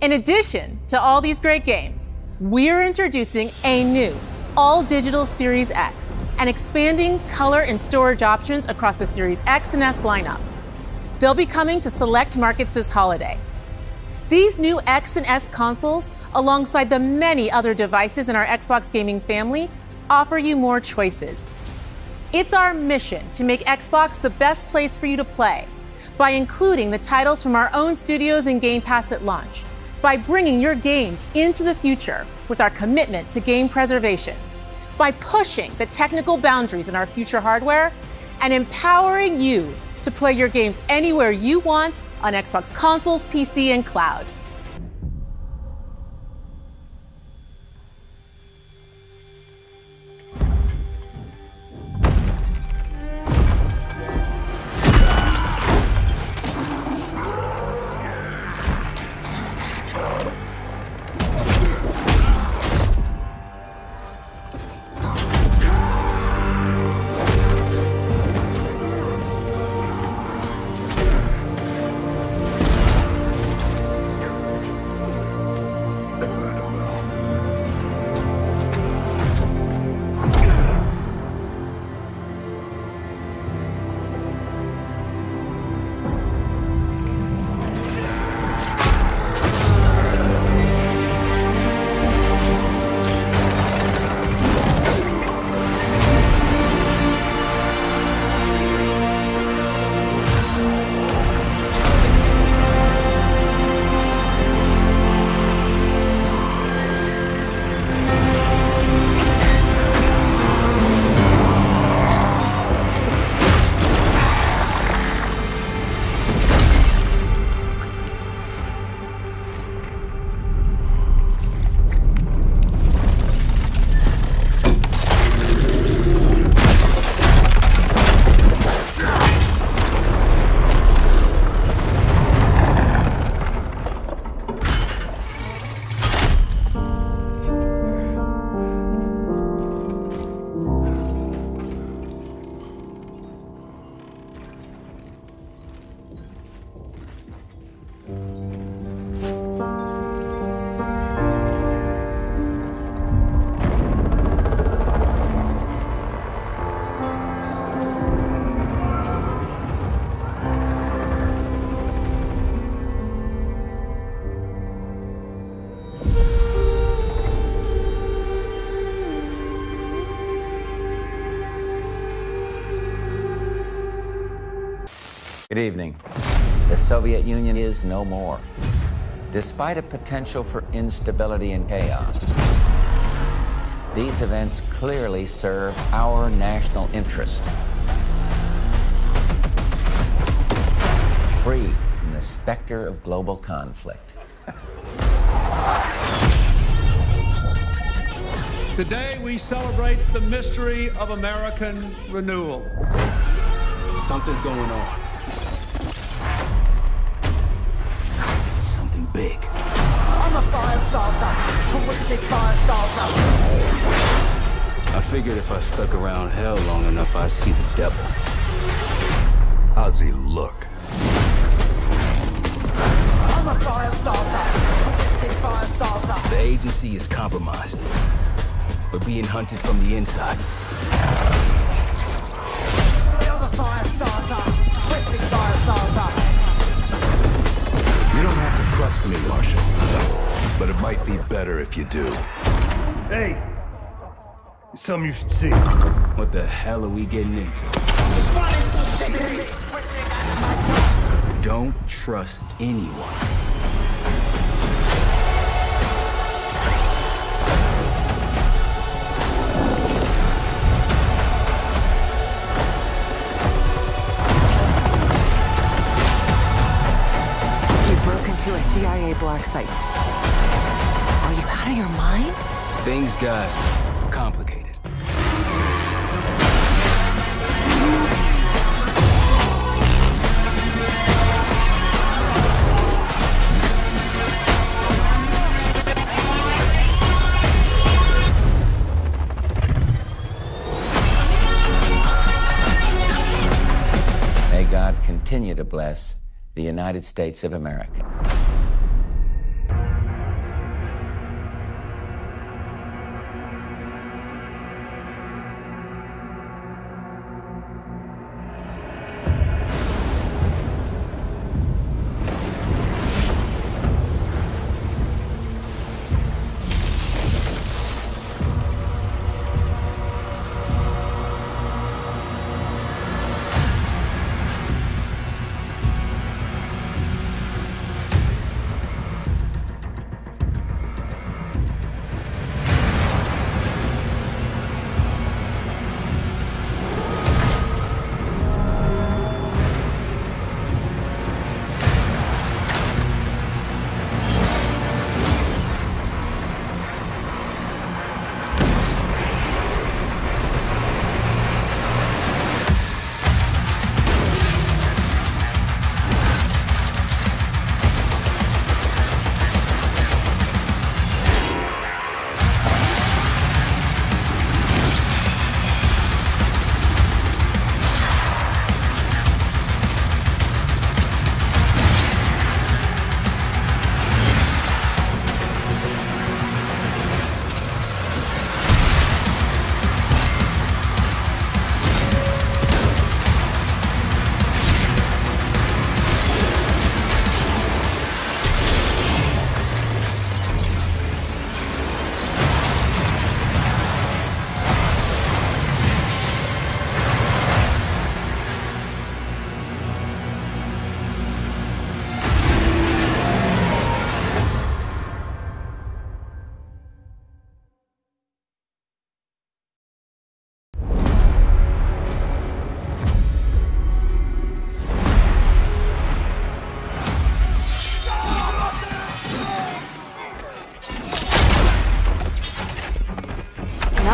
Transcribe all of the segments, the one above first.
In addition to all these great games, we're introducing a new all-digital Series X and expanding color and storage options across the Series X and S lineup. They'll be coming to select markets this holiday. These new X and S consoles, alongside the many other devices in our Xbox gaming family, offer you more choices. It's our mission to make Xbox the best place for you to play by including the titles from our own studios in Game Pass at launch, by bringing your games into the future with our commitment to game preservation, by pushing the technical boundaries in our future hardware, and empowering you to play your games anywhere you want on Xbox consoles, PC, and cloud. Good evening. The Soviet Union is no more. Despite a potential for instability and chaos, these events clearly serve our national interest. Free from the specter of global conflict. Today we celebrate the mystery of American renewal. Something's going on. Big. I'm a firestarter, terrific firestarter. I figured if I stuck around hell long enough, I'd see the devil. How's he look? I'm a firestarter, terrific firestarter. The agency is compromised. We're being hunted from the inside. I'm a firestarter, terrific firestarter. You don't have to trust me, Marshal, but it might be better if you do. Hey, it's something you should see. What the hell are we getting into? Don't trust anyone. A CIA black site. Are you out of your mind? Things got complicated. May God continue to bless the United States of America.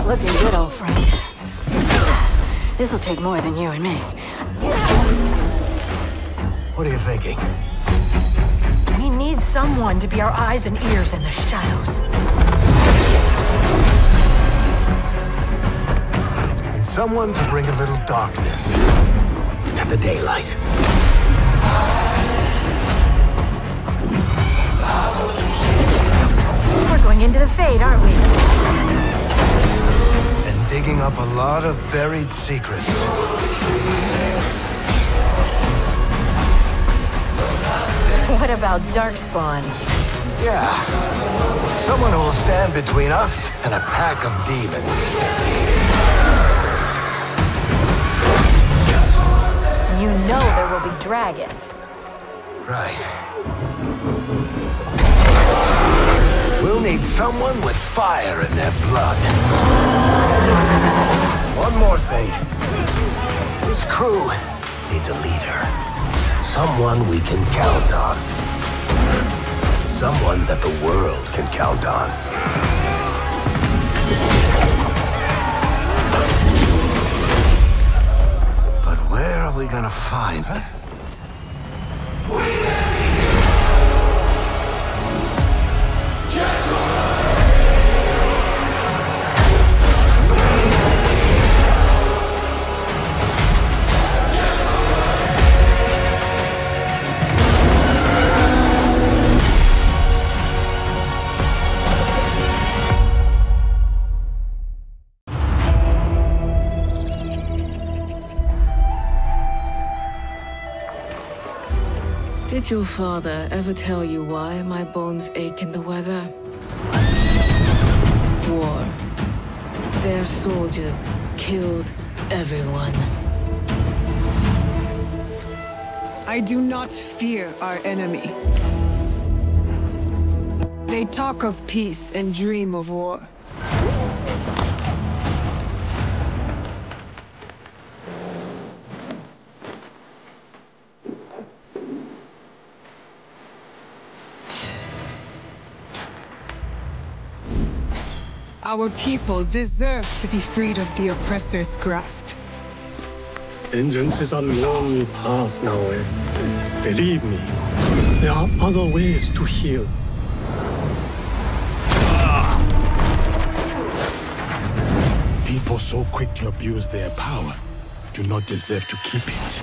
Not looking good, old friend. This'll take more than you and me. What are you thinking? We need someone to be our eyes and ears in the shadows. And someone to bring a little darkness to the daylight. We're going into the Fade, aren't we? And digging up a lot of buried secrets. What about Darkspawn? Yeah. Someone who will stand between us and a pack of demons. You know there will be dragons. Right. We'll need someone with fire in their blood. One more thing. This crew needs a leader. Someone we can count on. Someone that the world can count on. We're gonna find her. Did your father ever tell you why my bones ache in the weather? War. Their soldiers killed everyone. I do not fear our enemy. They talk of peace and dream of war. Our people deserve to be freed of the oppressor's grasp. Vengeance is a lonely path now, and believe me, there are other ways to heal. People so quick to abuse their power do not deserve to keep it.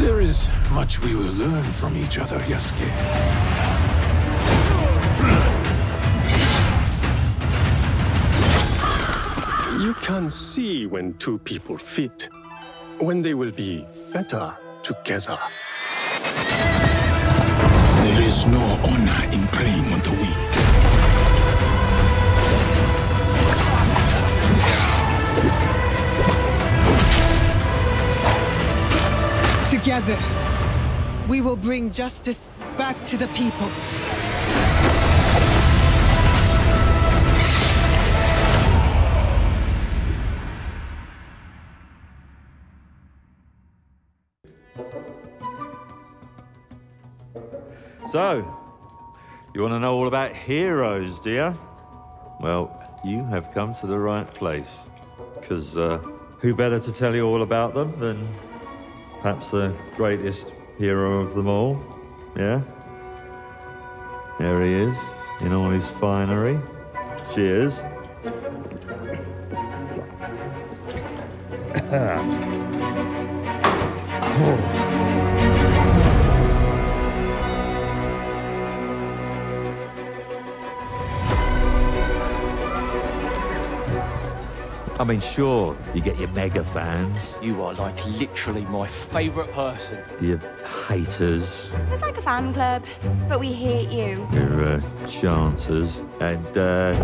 There is much we will learn from each other, Yasuke. You can see when two people fit, when they will be better together. There is no honor in preying on the weak. Together, we will bring justice back to the people. So, you want to know all about heroes, do you? Well, you have come to the right place. Because who better to tell you all about them than perhaps the greatest hero of them all? Yeah? There he is, in all his finery. Cheers. I mean, sure, you get your mega fans. You are, like, literally my favourite person. Your haters. It's like a fan club, but we hate you. Your chances and the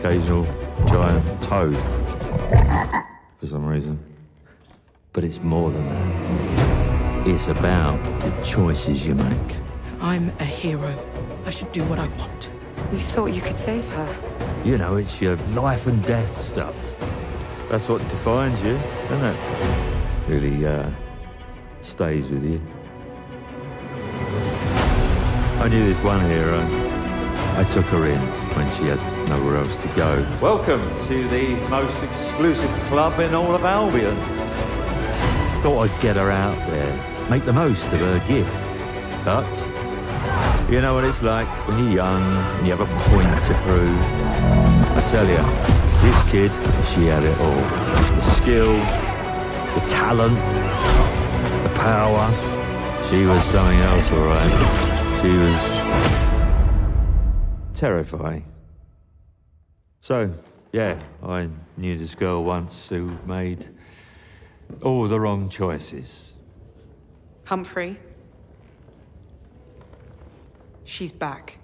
occasional giant toad for some reason. But it's more than that. It's about the choices you make. I'm a hero. I should do what I want. We thought you could save her. You know, it's your life and death stuff. That's what defines you, isn't it? Really stays with you. I knew this one hero. I took her in when she had nowhere else to go. Welcome to the most exclusive club in all of Albion. Thought I'd get her out there, make the most of her gift. But you know what it's like when you're young and you have a point to prove. I tell you, this kid, she had it all. The skill, the talent, the power. She was something else, all right. She was... terrifying. So, yeah, I knew this girl once who made all the wrong choices. Humphrey. She's back.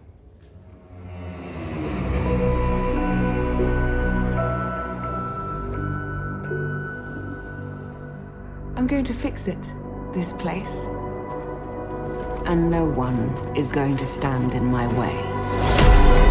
I'm going to fix it, this place. And no one is going to stand in my way.